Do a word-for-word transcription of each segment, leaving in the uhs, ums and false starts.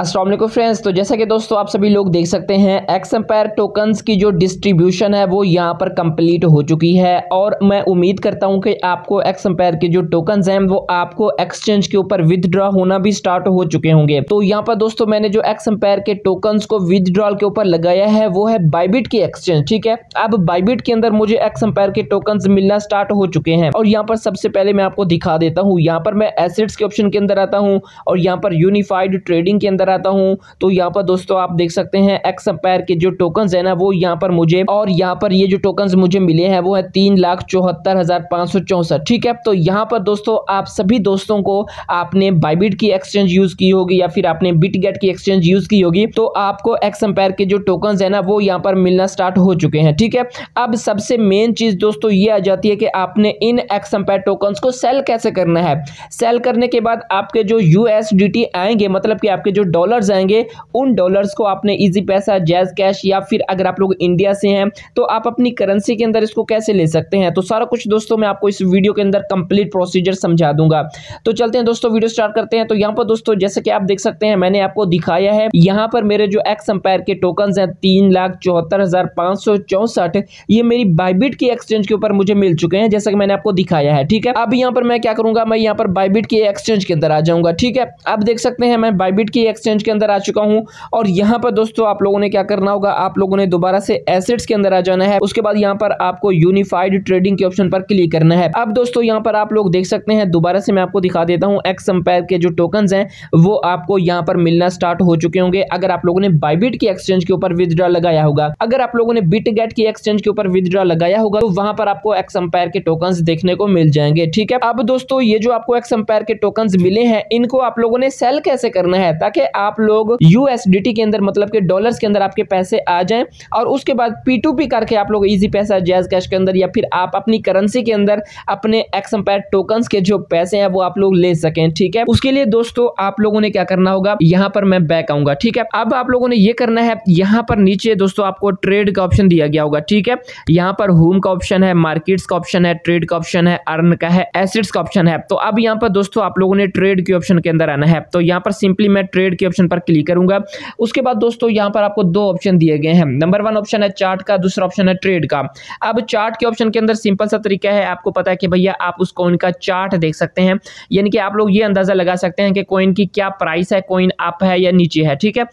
अस्सलाम वालेकुम फ्रेंड्स। तो जैसा कि दोस्तों आप सभी लोग देख सकते हैं, एक्स एम्पायर टोकन्स की जो डिस्ट्रीब्यूशन है वो यहाँ पर कंप्लीट हो चुकी है और मैं उम्मीद करता हूँ कि आपको एक्स एम्पायर के जो टोकन्स हैं वो आपको एक्सचेंज के ऊपर विदड्रॉ होना भी स्टार्ट हो चुके होंगे। तो यहाँ पर दोस्तों मैंने जो एक्स एम्पायर के टोकन्स को विदड्रॉल के ऊपर लगाया है वो है बाइबिट की एक्सचेंज, ठीक है। अब बाइबिट के अंदर मुझे एक्स एम्पायर के टोकन्स मिलना स्टार्ट हो चुके हैं और यहाँ पर सबसे पहले मैं आपको दिखा देता हूँ। यहाँ पर मैं एसेट्स के ऑप्शन के अंदर आता हूँ और यहाँ पर यूनिफाइड ट्रेडिंग के अंदर आता हूं, तो यहां पर दोस्तों आप देख सकते हैं एक्स एम्पायर के जो टोकन्स है ना वो यहां पर मुझे और यहां पर ये जो टोकन्स मुझे मिले हैं वो है तीन लाख चौहत्तर हजार पांच सौ चौसठ, ठीक है। तो यहां पर दोस्तों आप सभी दोस्तों को आपने बाइबिट की एक्सचेंज यूज की होगी या फिर आपने बिटगेट की एक्सचेंज यूज की होगी, तो आपको एक्स एम्पायर के जो टोकन्स है ना वो यहां पर मिलना स्टार्ट हो चुके हैं, ठीक है। अब सबसे मेन चीज दोस्तों ये आ जाती है कि आपने इन एक्स एम्पायर टोकन्स को सेल कैसे करना है। सेल करने के बाद आपके जो यूएसडीटी आएंगे, मतलब कि आपके जो डॉलर्स आएंगे, उन डॉलर्स को आपने इजी पैसा, जैज कैश या फिर अगर आप लोग इंडिया से हैं तो आप अपनी करेंसी के अंदर इसको कैसे ले सकते हैं, तो सारा कुछ दोस्तों मैं आपको इस वीडियो के अंदर कंप्लीट प्रोसीजर समझा दूंगा। तो चलते हैं दोस्तों वीडियो स्टार्ट करते हैं। तो यहाँ पर दोस्तों जैसे कि आप देख सकते हैं मैंने आपको दिखाया है, यहाँ पर मेरे जो एक्स एम्पायर के टोकन हैं तीन लाख चौहत्तर हजार पांच सौ चौसठ ये मेरी बाइबिट की एक्सचेंज के ऊपर मुझे मिल चुके हैं, जैसा कि मैंने आपको दिखाया है, ठीक है। अब यहाँ पर मैं क्या करूंगा, मैं यहाँ पर बाइबिट की एक्सचेंज के अंदर आ जाऊंगा, ठीक है। अब देख सकते हैं मैं बाइबिट की एक्सचेंज के अंदर आ चुका हूं और यहां पर दोस्तों आप लोगों ने क्या करना होगा, आप लोगों ने दोबारा से एसेट्स के अंदर आ जाना है। उसके बाद यहां पर आपको यूनिफाइड ट्रेडिंग के ऑप्शन पर क्लिक करना है। अब दोस्तों यहां पर आप लोग देख सकते हैं, दोबारा से मैं आपको दिखा देता हूं, एक्स एम्पायर के जो टोकन्स हैं वो आपको यहां पर मिलना स्टार्ट हो चुके होंगे अगर आप लोगों ने बाइबिट की एक्सचेंज के ऊपर विथड्रॉ लगाया होगा। अगर आप लोगों ने बिटगेट की एक्सचेंज के ऊपर विथड्रॉ लगाया होगा तो वहां पर आपको एक्स एम्पायर के टोकन्स देखने को मिल जाएंगे, ठीक है। अब दोस्तों ये जो आपको एक्स एम्पायर के टोकन्स मिले हैं इनको आप लोगों ने सेल कैसे करना है ताकि आप लोग यूएसडीटी के अंदर, मतलब के डॉलर्स के अंदर आपके पैसे आ जाएं और उसके बाद पी टू पी करके आप लोग इजी पैसा, जैज कैश के अंदर या फिर आप अपनी करेंसी के अंदर अपने एक्स एम्पायर टोकन्स के जो पैसे हैं वो आप लोग ले सकें, ठीक है। उसके लिए दोस्तों आप लोगों ने क्या करना होगा, यहां पर मैं बैक आऊंगा, ठीक है। अब आप लोगों ने ये करना है, यहां पर नीचे दोस्तों आपको ट्रेड का ऑप्शन दिया गया होगा, ठीक है। यहां पर होम का ऑप्शन है, मार्केट्स का ऑप्शन है, ट्रेड का ऑप्शन है, अर्न का है, एसेट्स का ऑप्शन है। तो अब यहां पर दोस्तों आप लोगों ने ट्रेड के ऑप्शन के अंदर आना है, तो यहां पर सिंपली मैं ट्रेड के ऑप्शन पर क्लिक करूंगा। उसके बाद दोस्तों यहां पर आपको दो ऑप्शन दिए गए हैं, नंबर वन ऑप्शन है चार्ट का, दूसरा ऑप्शन है ट्रेड का। अब चार्ट के ऑप्शन के अंदर सिंपल सा तरीका है, आपको पता है कि भैया आप उस कॉइन का चार्ट देख सकते हैं, यानी कि आप लोग ये अंदाजा लगा सकते हैं कि कॉइन की क्या प्राइस है, कॉइन अप है या नीचे है, ठीक है।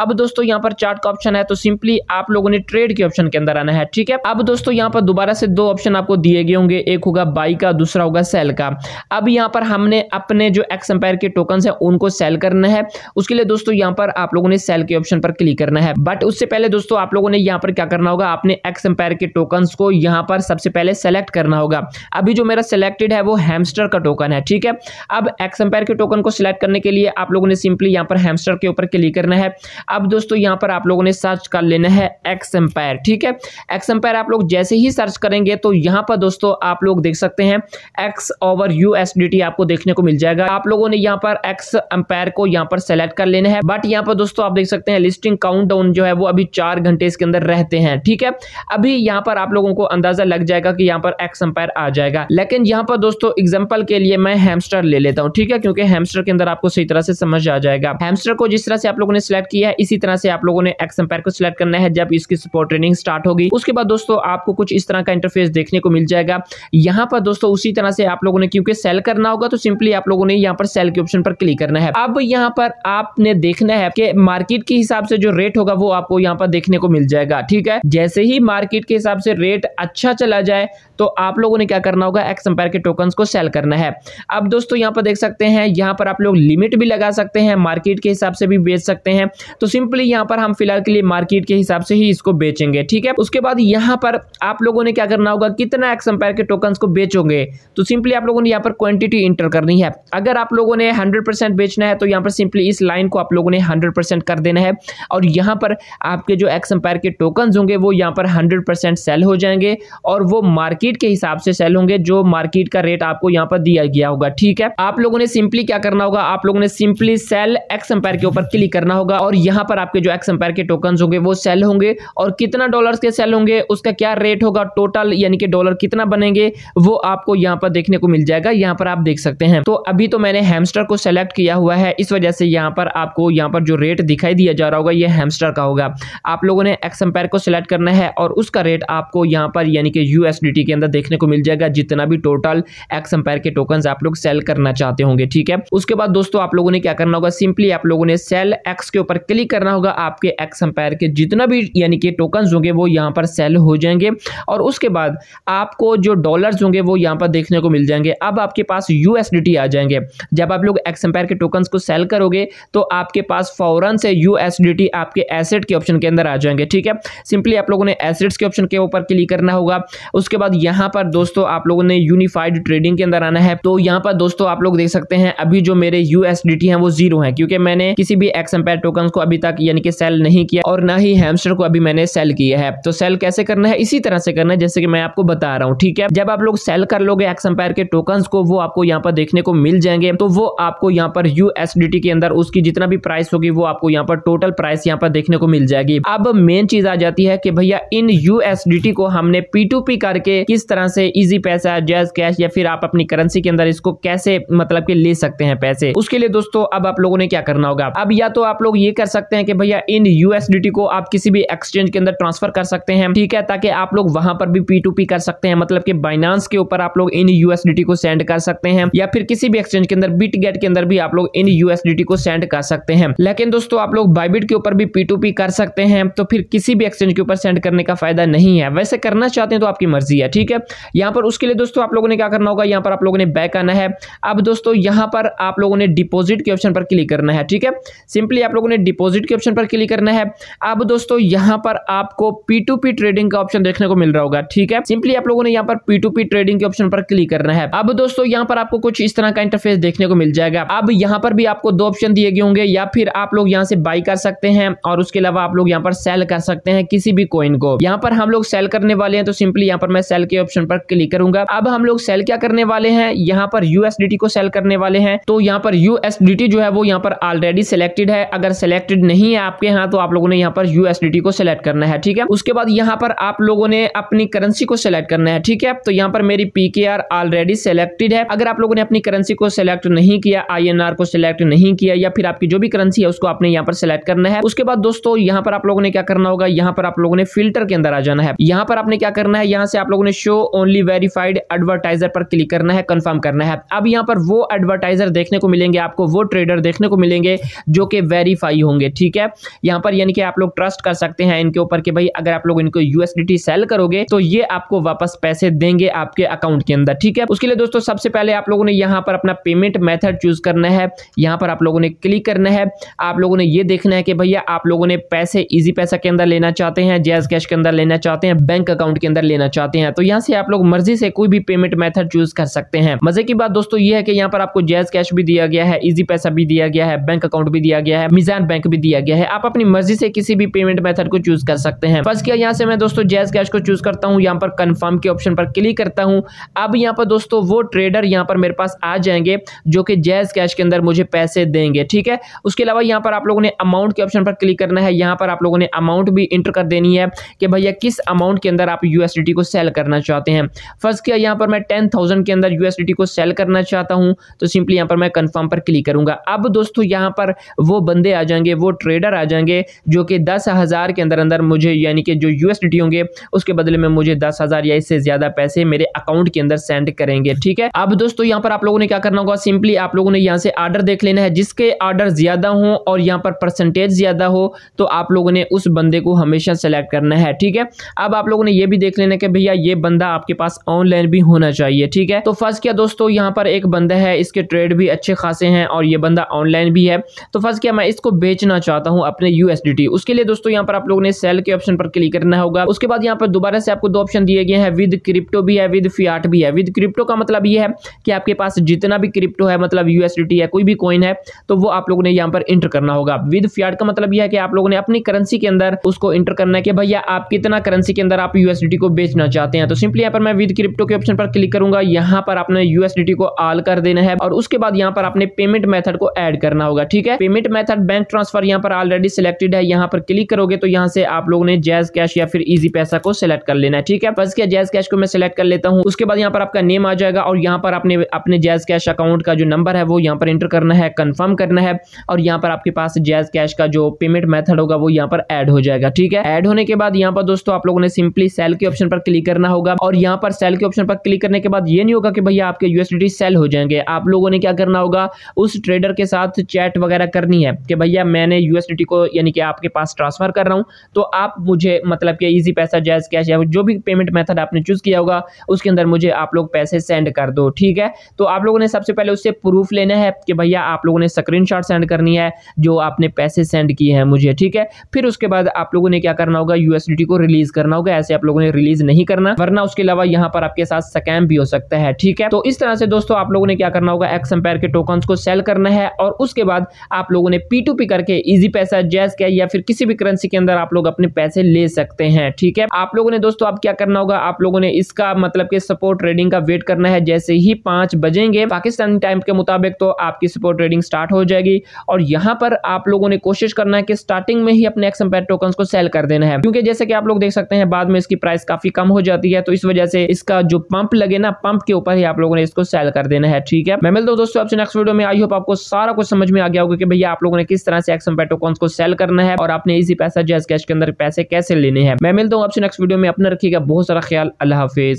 अब दोस्तों यहां पर चार्ट का ऑप्शन है तो सिंपली आप लोगों ने ट्रेड के ऑप्शन के अंदर आना है, ठीक है। अब दोस्तों यहां पर दोबारा से दो ऑप्शन आपको दिए गए होंगे, एक होगा बाई का, दूसरा होगा सेल का। अब यहां पर हमने अपने जो एक्स एम्पायर के टोकन्स हैं उनको सेल करना है, उसके लिए दोस्तों यहां पर आप लोगों ने सेल के ऑप्शन पर क्लिक करना है। बट उससे पहले दोस्तों आप लोगों ने यहां पर क्या करना होगा, आपने एक्स एम्पायर के टोकन्स को यहां पर सबसे पहले सेलेक्ट करना होगा। अभी जो मेरा सिलेक्टेड है वो हैमस्टर का टोकन है, ठीक है। अब एक्स एम्पायर के टोकन को सिलेक्ट करने के लिए आप लोगों ने सिंपली यहां पर हैमस्टर के ऊपर क्लिक करना है। अब दोस्तों यहां पर आप लोगों ने सर्च कर लेना है एक्स एम्पायर, ठीक है। एक्स एम्पायर आप लोग जैसे ही सर्च करेंगे तो यहां पर दोस्तों आप लोग देख सकते हैं एक्स ओवर यूएसडीटी आपको देखने को मिल जाएगा। आप लोगों ने यहां पर एक्स एम्पायर को यहां पर सेलेक्ट कर लेना है। बट यहां पर दोस्तों आप देख सकते हैं लिस्टिंग काउंटडाउन जो है वो अभी चार घंटे इसके अंदर रहते हैं, ठीक है। अभी यहां पर आप लोगों को अंदाजा लग जाएगा कि यहां पर एक्स एम्पायर आ जाएगा, लेकिन यहां पर दोस्तों एग्जांपल के लिए मैं हैमस्टर ले लेता हूं, ठीक है, क्योंकि हैमस्टर के अंदर आपको सही तरह से समझ आ जाएगा। हैमस्टर को जिस तरह से आप लोगों ने सिलेक्ट किया है इसी तरह से आप लोगों ने एक्स एम्पायर को सिलेक्ट करना है जब इसकी सपोर्ट ट्रेडिंग स्टार्ट होगी। उसके बाद दोस्तों आपको कुछ इस तरह का इंटरफेस देखने को मिल जाएगा। यहां पर दोस्तों उसी तरह से आप लोगों ने क्योंकि सेल करना होगा तो सिंपली आप लोगों ने यहां पर सेल के ऑप्शन पर क्लिक करना है। अब यहां पर आपने देखना है कि मार्केट के हिसाब से जो रेट होगा वो आपको यहां पर देखने को मिल जाएगा, ठीक है। जैसे ही मार्केट के हिसाब से रेट अच्छा चला जाए तो आप लोगों ने क्या करना होगा, एक्स एम्पायर के टोकन्स को सेल करना है। अब दोस्तों यहां पर देख सकते हैं, यहां पर आप लोग लिमिट भी लगा सकते हैं, मार्केट के हिसाब से भी बेच सकते हैं, तो सिंपली यहां पर हम फिलहाल के लिए मार्केट के हिसाब से ही इसको बेचेंगे, ठीक है। उसके बाद यहां पर आप लोगों ने क्या करना होगा, कितना एक्स एम्पायर के टोकन्स को बेचोगे, तो सिंपली आप लोगों ने यहां पर क्वांटिटी इंटर करनी है। अगर आप लोगों ने हंड्रेड परसेंट बेचना है तो यहां पर सिंपली इस लाइन को आप लोगों ने हंड्रेड परसेंट कर देना है और यहां पर आपके जो एक्स एम्पायर के टोकन्स होंगे वो यहां पर हंड्रेड परसेंट सेल हो जाएंगे और वो मार्केट के हिसाब से सेल होंगे जो मार्केट का रेट आपको यहां पर दिया गया होगा, ठीक है। आप लोगों ने सिंपली क्या करना होगा, आप लोगों ने सिंपली सेल एक्स एम्पायर के ऊपर क्लिक करना होगा और यहां पर आपके जो एक्स एम्पायर के टोकन्स होंगे वो सेल होंगे और कितना डॉलर्स के सेल होंगे, उसका क्या रेट होगा, टोटल यानी कि डॉलर कितना बनेंगे वो आपको यहां पर देखने को मिल जाएगा। यहां पर आप देख सकते हैं, तो अभी तो मैंने हैमस्टर को सेलेक्ट किया हुआ है, इस वजह से यहां पर पर आपको यहाँ पर जो रेट दिखाई दिया जा रहा होगा ये हैमस्टर का होगा। आप लोगों ने एक्स एम्पायर को सिलेक्ट करना है और उसका रेट आपको यहाँ पर यानी कि यूएसडीटी के अंदर देखने को मिल जाएगा, जितना भी टोटल एक्स एम्पायर के टोकन आप लोग सेल करना चाहते होंगे। ठीक है, उसके बाद दोस्तों आप लोगों ने क्या करना होगा, सिंपली आप लोगों ने सेल एक्स के ऊपर क्लिक करना होगा। आपके एक्स एम्पायर के जितना भी यानी कि टोकन होंगे वो यहाँ पर सेल हो जाएंगे और उसके बाद आपको जो डॉलर्स होंगे वो यहाँ पर देखने को मिल जाएंगे। अब आपके पास यूएसडीटी आ जाएंगे। जब आप लोग एक्स एम्पायर के टोकन्स को सेल करोगे तो आपके पास फौरन से यूएसडीटी आपके एसेट के ऑप्शन के अंदर आ जाएंगे। ठीक है, सिंपली आप लोगों ने एसेट्स के ऑप्शन के ऊपर क्लिक करना होगा। उसके बाद यहाँ पर दोस्तों आप लोगों ने यूनिफाइड ट्रेडिंग के अंदर आना है। तो यहाँ पर दोस्तों आप लोग देख सकते हैं अभी जो मेरे यूएसडीटी हैं वो जीरो हैं, क्योंकि मैंने किसी भी एक्स एम्पायर टोकन को अभी तक यानी कि सेल नहीं किया और ना ही हैमस्टर को अभी मैंने सेल किया है। तो सेल कैसे करना है, इसी तरह से करना है जैसे कि मैं आपको बता रहा हूँ। ठीक है, जब आप लोग सेल कर लोगे एक्स एम्पायर के टोकन को वो आपको यहाँ पर देखने को मिल जाएंगे। तो वो आपको यहाँ पर यूएसडीटी के अंदर उसकी जितना भी प्राइस होगी वो आपको यहाँ पर टोटल प्राइस यहाँ पर देखने को मिल जाएगी। अब मेन चीज आ जाती है कि भैया इन यूएसडीटी को हमने पी टू पी करके किस तरह से इजी पैसा, जैज कैश या फिर आप अपनी करेंसी के अंदर इसको कैसे मतलब कि ले सकते हैं पैसे। उसके लिए दोस्तों अब आप लोगों ने क्या करना होगा, अब या तो आप लोग ये कर सकते हैं कि भैया इन यूएसडीटी को आप किसी भी एक्सचेंज के अंदर ट्रांसफर कर सकते हैं। ठीक है, ताकि आप लोग वहां पर भी पी टू पी कर सकते हैं, मतलब कि बाइनांस के ऊपर आप लोग इन यूएसडीटी को सेंड कर सकते हैं या फिर किसी भी एक्सचेंज के अंदर बिटगेट के अंदर भी आप लोग इन यूएसडीटी को सेंड कर सकते हैं। लेकिन दोस्तों आप लोग बाइबिट के ऊपर भी पी टू पी कर सकते हैं, तो फिर किसी भी एक्सचेंज के ऊपर सेंड करने का फायदा नहीं है। वैसे करना चाहते हैं तो आपकी मर्जी है। ठीक है, यहाँ पर उसके लिए दोस्तों आप लोगों ने क्या करना होगा, यहाँ पर आप लोगों ने बैक आना है। अब दोस्तों यहाँ पर आप लोगों ने डिपॉजिट के ऑप्शन पर क्लिक करना है। ठीक है, सिंपली आप लोगों ने डिपॉजिट के ऑप्शन पर क्लिक करना है। अब दोस्तों यहाँ पर आपको पी टू पी ट्रेडिंग का ऑप्शन देखने को मिल रहा होगा। ठीक है, सिंपली आप लोगों ने यहाँ पर पी टू पी ट्रेडिंग के ऑप्शन पर क्लिक करना है। अब दोस्तों यहाँ पर आपको कुछ इस तरह का इंटरफेस देखने को मिल जाएगा। अब यहाँ पर भी आपको दो ऑप्शन दिए गए होंगे, या फिर आप लोग यहाँ से बाई कर सकते हैं और उसके अलावा आप लोग यहाँ पर सेल कर सकते हैं किसी भी कॉइन को। यहाँ पर हम लोग सेल करने वाले हैं, तो सिंपली यहाँ पर मैं सेल के ऑप्शन पर क्लिक करूंगा। अब हम लोग सेल क्या करने वाले हैं, यहाँ पर यूएसडीटी को सेल करने वाले हैं। तो यहाँ पर यूएसडीटी जो है वो यहाँ पर ऑलरेडी सिलेक्टेड है। अगर सिलेक्टेड नहीं है आपके यहाँ तो आप लोगों ने यहाँ पर यूएसडीटी को सिलेक्ट करना है। ठीक है, उसके बाद यहाँ पर आप लोगों ने अपनी करेंसी को सिलेक्ट करना है। ठीक है, तो यहाँ पर मेरी पीकेआर ऑलरेडी सिलेक्टेड है। अगर आप लोगों ने अपनी करेंसी को सिलेक्ट नहीं किया, आईएनआर को सिलेक्ट नहीं किया या फिर आपकी जो भी करेंसी है उसको आपने यहाँ पर सिलेक्ट करना है। उसके बाद दोस्तों यहाँ पर आप लोगों ने क्या करना होगा, यहाँ पर आप लोगों ने फिल्टर के अंदर आ जाना है। यहाँ पर आपने क्या करना है, यहाँ से आप लोगों ने शो ओनली वेरीफाइड एडवर्टाइजर पर क्लिक करना है, कंफर्म करना है। अब यहाँ पर वो एडवर्टाइजर देखने को मिलेंगे, आपको वो ट्रेडर देखने को मिलेंगे जो कि वेरीफाई होंगे। ठीक है, यहाँ पर यानी कि आप लोग ट्रस्ट कर सकते हैं इनके ऊपर कि भाई अगर आप लोग इनको यूएसडीटी सेल करोगे तो ये आपको वापस पैसे देंगे आपके अकाउंट के अंदर। ठीक है, उसके लिए दोस्तों सबसे पहले आप लोगों ने यहाँ पर अपना पेमेंट मेथड चूज करना है। यहाँ पर आप लोगों ने क्लिक करना है। आप लोगों ने ये देखना है कि भैया आप लोगों ने पैसे इजी पैसा के अंदर लेना चाहते हैं, जैज कैश के अंदर लेना चाहते हैं, बैंक अकाउंट के अंदर लेना चाहते हैं। तो यहाँ से आप लोग मर्जी से कोई भी पेमेंट मेथड चूज कर सकते हैं। मजे की बात दोस्तों ये है कि यहाँ पर आपको जैज कैश भी दिया गया है, इजी पैसा भी दिया गया है, बैंक अकाउंट भी दिया गया है, मिजान बैंक भी दिया गया है। आप अपनी मर्जी से किसी भी पेमेंट मेथड को चूज कर सकते हैं। फर्स्ट किया यहाँ से मैं दोस्तों जैज कैश को चूज करता हूँ, यहाँ पर कंफर्म के ऑप्शन पर क्लिक करता हूँ। अब यहाँ पर दोस्तों वो ट्रेडर यहाँ पर मेरे पास आ जाएंगे जो कि जैज कैश के अंदर मुझे पैसे देंगे। ठीक है, उसके अलावा यहाँ पर आप लोगों ने अमाउंट के ऑप्शन पर क्लिक करना है। यहाँ पर आप लोगों ने अमाउंट भी इंटर कर देनी है कि भैया किस अमाउंट के अंदर आप यूएसडीटी को सेल करना चाहते हैं। फर्स्ट किया यहाँ पर मैं टेन थाउजेंड के अंदर यूएसडीटी को सेल करना चाहता हूँ, तो सिंपली यहाँ पर मैं कंफर्म पर क्लिक करूंगा। अब दोस्तों यहाँ पर वो बंदे आ जाएंगे, वो ट्रेडर आ जाएंगे जो कि दस हजार के अंदर अंदर मुझे यानी कि जो यूएसडीटी होंगे उसके बदले में मुझे दस हजार या इससे ज्यादा पैसे मेरे अकाउंट के अंदर सेंड करेंगे। ठीक है, अब दोस्तों यहाँ पर आप लोगों ने क्या करना होगा, सिंपली आप लोगों ने यहाँ से ऑर्डर देख लेना है। जिसके ऑर्डर ज्यादा हो और यहाँ पर परसेंटेज ज्यादा हो तो आप लोगों ने उस बंदे को हमेशा सेलेक्ट करना है। ठीक है, अब आप लोगों ने ये भी देख लेना है कि भैया ये बंदा आपके पास ऑनलाइन भी होना चाहिए। ठीक है, तो फर्स्ट क्या दोस्तों यहाँ पर एक बंदा है, इसके ट्रेड भी अच्छे खासे हैं और ये बंदा ऑनलाइन भी है। तो फर्स्ट क्या मैं इसको बेचना चाहता हूँ अपने यूएसडीटी। उसके लिए दोस्तों यहाँ पर आप लोगों ने सेल के ऑप्शन पर क्लिक करना होगा। उसके बाद यहाँ पर दोबारा से आपको दो ऑप्शन दिए गए हैं, विद क्रिप्टो भी है, विद फियाट भी है। विद क्रिप्टो का मतलब ये है कि आपके पास जितना भी क्रिप्टो है मतलब यूएसडीटी है, कोई भी कॉइन है, तो वो आप लोगों ने यहाँ पर इंटर करना होगा। विद फियाट का मतलब यह है कि आप लोगों ने अपनी करेंसी के अंदर उसको इंटर करना है कि भैया आप कितना करेंसी के अंदर आप यूएसडीटी को बेचना चाहते हैं। तो सिंपली यहाँ पर मैं विद क्रिप्टो के ऑप्शन पर क्लिक करूंगा। यहाँ पर आपने यूएसडीटी को ऑल कर देना है और उसके बाद यहाँ पर आपने पेमेंट मेथड को ऐड करना होगा। ठीक है, पेमेंट मेथड बैंक ट्रांसफर यहाँ पर ऑलरेडी सिलेक्टेड है। यहाँ पर क्लिक करोगे तो यहाँ से आप लोगों ने जैज कैश या फिर इजी पैसा को सिलेक्ट कर लेना है। ठीक है, बस क्या जैज कैश को मैं सिलेक्ट कर लेता हूँ। उसके बाद यहाँ पर आपका नेम आ जाएगा और यहाँ पर आपने अपने जैज कैश अकाउंट का जो नंबर है वो यहाँ पर इंटर करना है, कंफर्म करना है। है। और यहाँ पर आपके पास जैज कैश का जो पेमेंट मेथड होगा वो यहाँ पर ऐड हो जाएगा। ठीक है, ऐड होने के बाद यहाँ पर दोस्तों आप लोगों ने सिंपली सेल के ऑप्शन पर क्लिक करना होगा। और यहाँ पर सेल के ऑप्शन पर क्लिक करने के बाद ये नहीं होगा कि भैया आपके यूएसडीटी सेल हो जाएंगे। आप लोगों ने क्या करना होगा, उस ट्रेडर के साथ चैट वगैरह करनी है कि भैया मैंने यूएसडीटी को यानी कि आपके पास ट्रांसफर कर रहा हूँ, तो आप मुझे मतलब कि ईजी पैसा, जैज कैश या जो भी पेमेंट मेथड आपने चूज किया होगा उसके अंदर मुझे आप लोग पैसे सेंड कर दो। ठीक है, तो आप लोगों ने सबसे पहले उससे प्रूफ लेना है कि भैया आप लोगों ने स्क्रीनशॉट सेंड करनी है जो आपने पैसे सेंड किए हैं मुझे। ठीक है, फिर उसके बाद आप लोगों ने क्या करना होगा, यूएसडीटी को रिलीज करना होगा। ऐसे आप लोगों ने रिलीज नहीं करना, वरना उसके अलावा यहाँ पर आपके साथ स्कैम भी हो सकता है। ठीक है, तो इस तरह से दोस्तों आप लोगों ने क्या करना होगा, एक्स एम्पायर के टोकन को सेल करना है। और उसके बाद आप लोगों ने पी टू पी करके इजी पैसा, जैज कैश या फिर किसी भी करेंसी के अंदर आप लोग अपने पैसे ले सकते हैं। ठीक है, आप लोगों ने दोस्तों आप क्या करना होगा, आप लोगों ने इसका मतलब कि सपोर्ट ट्रेडिंग का वेट करना है। जैसे ही पांच बजेंगे पाकिस्तानी टाइम के मुताबिक तो आपकी सपोर्ट ट्रेडिंग स्टार्ट हो जाएगी। और यहां पर आप लोगों ने कोशिश करना है कि स्टार्टिंग में ही अपने एक्स एम्पायर टोकन को सेल कर देना है, क्योंकि जैसे कि आप लोग देख सकते हैं बाद में इसकी प्राइस काफी कम हो जाती है, तो इस वजह से इसका जो पंप लगे ना, पंप के ऊपर ही आप लोगों ने इसको सेल कर देना है। ठीक है, मैं मिलता हूं दोस्तों आपसे नेक्स्ट वीडियो में। आई होप आपको सारा कुछ समझ में आ गया होगा कि भैया आप लोगों ने किस तरह से एक्स एम्पायर टोकन को सेल करना है और आपने इजी पैसा, जैज कैश के अंदर पैसे कैसे लेने हैं। मैं मिलता हूं आपसे नेक्स्ट वीडियो में। अपना रखिएगा बहुत सारा ख्याल। अल्लाह हाफिज।